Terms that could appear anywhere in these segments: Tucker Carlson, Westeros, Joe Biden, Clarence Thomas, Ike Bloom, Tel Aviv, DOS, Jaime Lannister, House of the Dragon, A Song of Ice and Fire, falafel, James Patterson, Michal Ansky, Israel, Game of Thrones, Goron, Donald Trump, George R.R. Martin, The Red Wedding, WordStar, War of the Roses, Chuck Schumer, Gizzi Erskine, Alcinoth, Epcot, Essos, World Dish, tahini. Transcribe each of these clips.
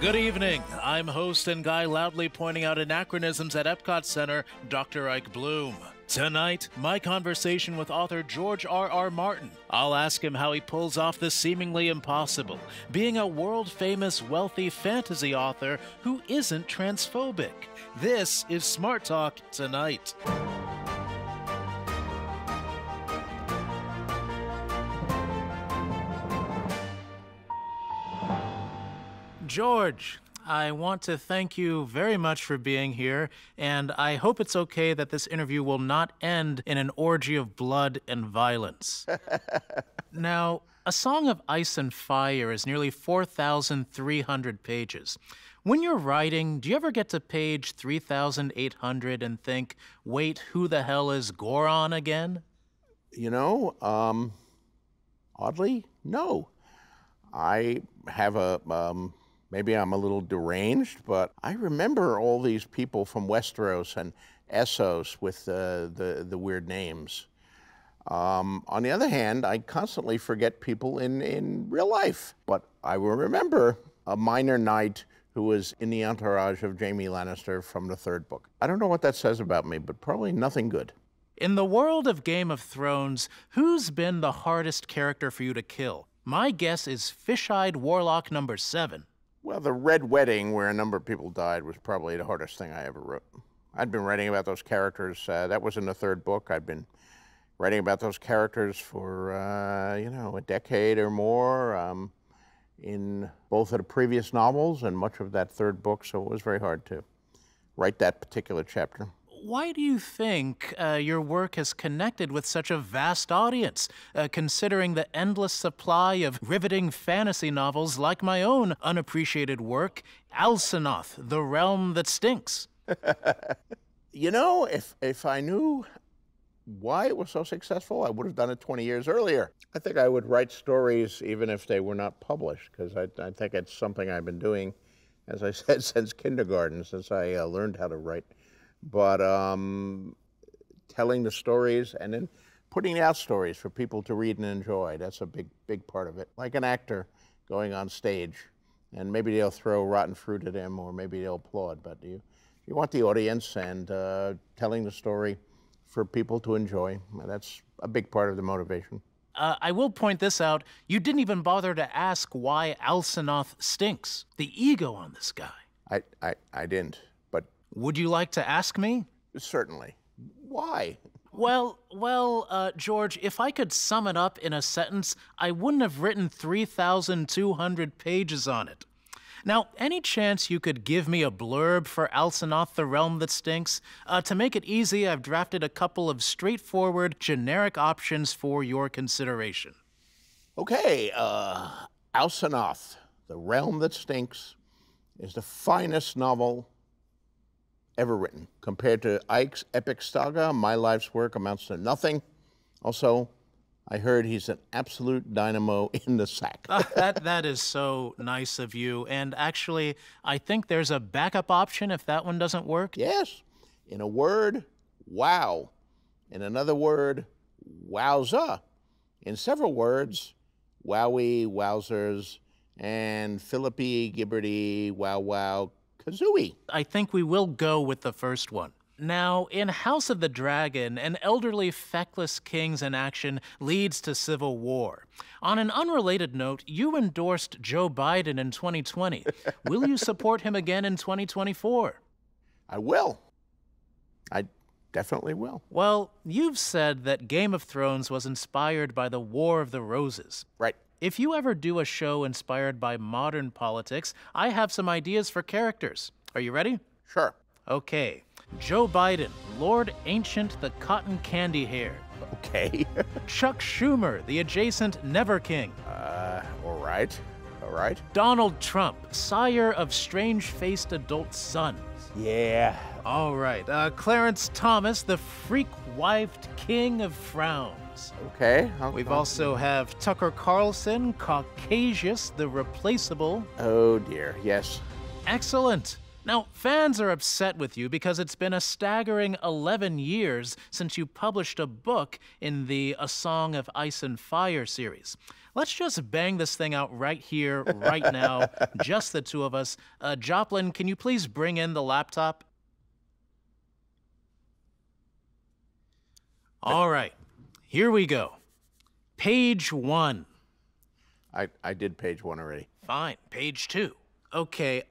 Good evening. I'm host and guy loudly pointing out anachronisms at Epcot Center, Dr. Ike Bloom. Tonight, my conversation with author George R.R. Martin. I'll ask him how he pulls off the seemingly impossible, being a world-famous wealthy fantasy author who isn't transphobic. This is Smart Talk Tonight. George, I want to thank you very much for being here, and I hope it's okay that this interview will not end in an orgy of blood and violence. Now, A Song of Ice and Fire is nearly 4,300 pages. When you're writing, do you ever get to page 3,800 and think, wait, who the hell is Goron again? You know, oddly, no. I have a... Maybe I'm a little deranged, but I remember all these people from Westeros and Essos with the weird names. On the other hand, I constantly forget people in real life. But I will remember a minor knight who was in the entourage of Jaime Lannister from the third book. I don't know what that says about me, but probably nothing good. In the world of Game of Thrones, who's been the hardest character for you to kill? My guess is fish-eyed warlock number 7. Well, The Red Wedding, where a number of people died, was probably the hardest thing I ever wrote. I'd been writing about those characters. That was in the third book. I'd been writing about those characters for, you know, a decade or more in both of the previous novels and much of that third book, so it was very hard to write that particular chapter. Why do you think your work has connected with such a vast audience, considering the endless supply of riveting fantasy novels like my own unappreciated work, Alcinoth, The Realm That Stinks? You know, if I knew why it was so successful, I would have done it 20 years earlier. I think I would write stories even if they were not published, because I think it's something I've been doing, as I said, since kindergarten, since I learned how to write. But telling the stories and then putting out stories for people to read and enjoy, that's a big, big part of it. Like an actor going on stage, and maybe they'll throw rotten fruit at him or maybe they'll applaud, but you want the audience and telling the story for people to enjoy. That's a big part of the motivation. I will point this out. You didn't even bother to ask why Alcinoth stinks. The ego on this guy. I didn't. Would you like to ask me? Certainly. Why? Well, George, if I could sum it up in a sentence, I wouldn't have written 3,200 pages on it. Now, any chance you could give me a blurb for Alcinoth, The Realm That Stinks? To make it easy, I've drafted a couple of straightforward, generic options for your consideration. Okay, Alcinoth, The Realm That Stinks is the finest novel ever written. Compared to Ike's epic saga, my life's work amounts to nothing. Also, I heard he's an absolute dynamo in the sack. That is so nice of you. And actually, I think there's a backup option if that one doesn't work. Yes. In a word, wow. In another word, wowza. In several words, wowie, wowzers, and Philippi, gibberty, wow, wow, Kazooie. I think we will go with the first one. Now, in House of the Dragon, an elderly, feckless king's inaction leads to civil war. On an unrelated note, you endorsed Joe Biden in 2020. Will you support him again in 2024? I will. I definitely will. Well, you've said that Game of Thrones was inspired by the War of the Roses. Right. If you ever do a show inspired by modern politics, I have some ideas for characters. Are you ready? Sure. Okay. Joe Biden, Lord Ancient the Cotton Candy Hair. Okay. Chuck Schumer, the adjacent Never King. All right. All right. Donald Trump, sire of strange-faced adult sons. Yeah. All right. Clarence Thomas, the freak-wifed king of frowns. Okay. We've also have Tucker Carlson, Caucasius, the replaceable. Oh, dear. Yes. Excellent. Now, fans are upset with you because it's been a staggering 11 years since you published a book in the A Song of Ice and Fire series. let's just bang this thing out right here, right now, just the two of us. Joplin, can you please bring in the laptop? All right, here we go. Page one. I did page one already. Fine, page two. Okay,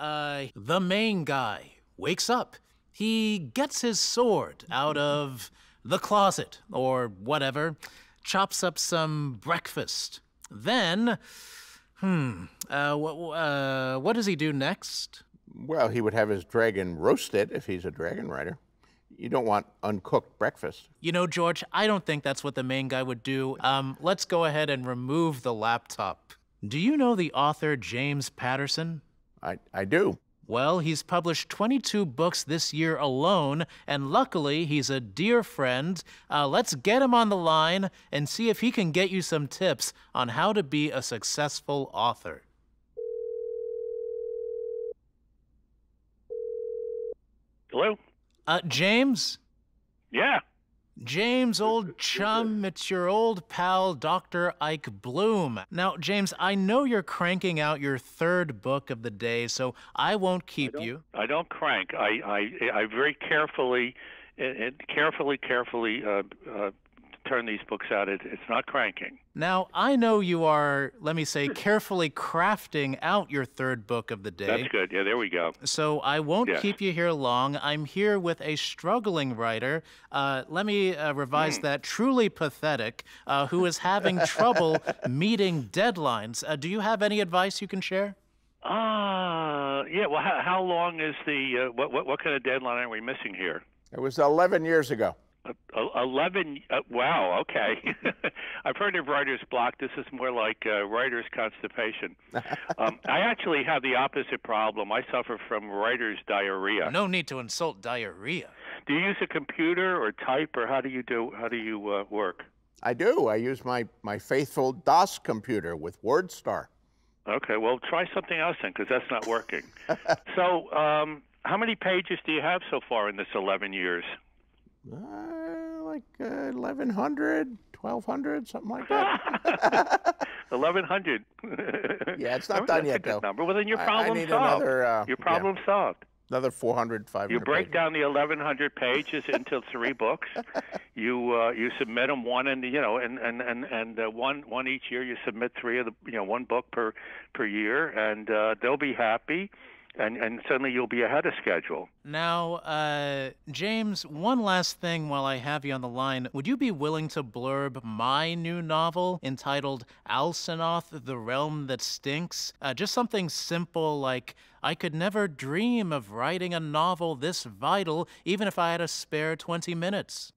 the main guy wakes up. He gets his sword out of the closet or whatever, chops up some breakfast. Then, what does he do next? Well, he would have his dragon roasted if he's a dragon rider. You don't want uncooked breakfast. You know, George, I don't think that's what the main guy would do. Let's go ahead and remove the laptop. Do you know the author James Patterson? I do. Well, he's published 22 books this year alone, and luckily he's a dear friend. Let's get him on the line and see if he can get you some tips on how to be a successful author. Hello? James? Yeah. James, old chum, it's your old pal, Dr. Ike Bloom. Now, James, I know you're cranking out your third book of the day, so I won't keep you. I don't crank. I very carefully, turn these books out. It's not cranking. Now, I know you are, let me say, carefully crafting out your third book of the day. That's good. Yeah, there we go. So I won't keep you here long. I'm here with a struggling writer. Let me revise that. Truly pathetic, who is having trouble meeting deadlines. Do you have any advice you can share? Yeah. Well, how long is the, what kind of deadline are we missing here? It was 11 years ago. 11, wow, okay. I've heard of writer's block. This is more like writer's constipation. I actually have the opposite problem. I suffer from writer's diarrhea. No need to insult diarrhea. Do you use a computer or type, or how do you work? I do. I use my faithful DOS computer with WordStar. Okay, well, try something else then, because that's not working. So how many pages do you have so far in this 11 years? Like 1,100, 1,200, something like that. 1,100. Yeah, it's not done yet, though. Number. Well, then your problem I need solved. Another, your problem solved. Another 400, 500. You break down the 1,100 pages into 3 books. You submit them one, and you know, and one each year. You submit 3 of the, you know, 1 book per year, and they'll be happy. And suddenly you'll be ahead of schedule. Now, James, one last thing while I have you on the line. Would you be willing to blurb my new novel entitled Alcinoth, The Realm That Stinks? Just something simple like, I could never dream of writing a novel this vital, even if I had a spare 20 minutes.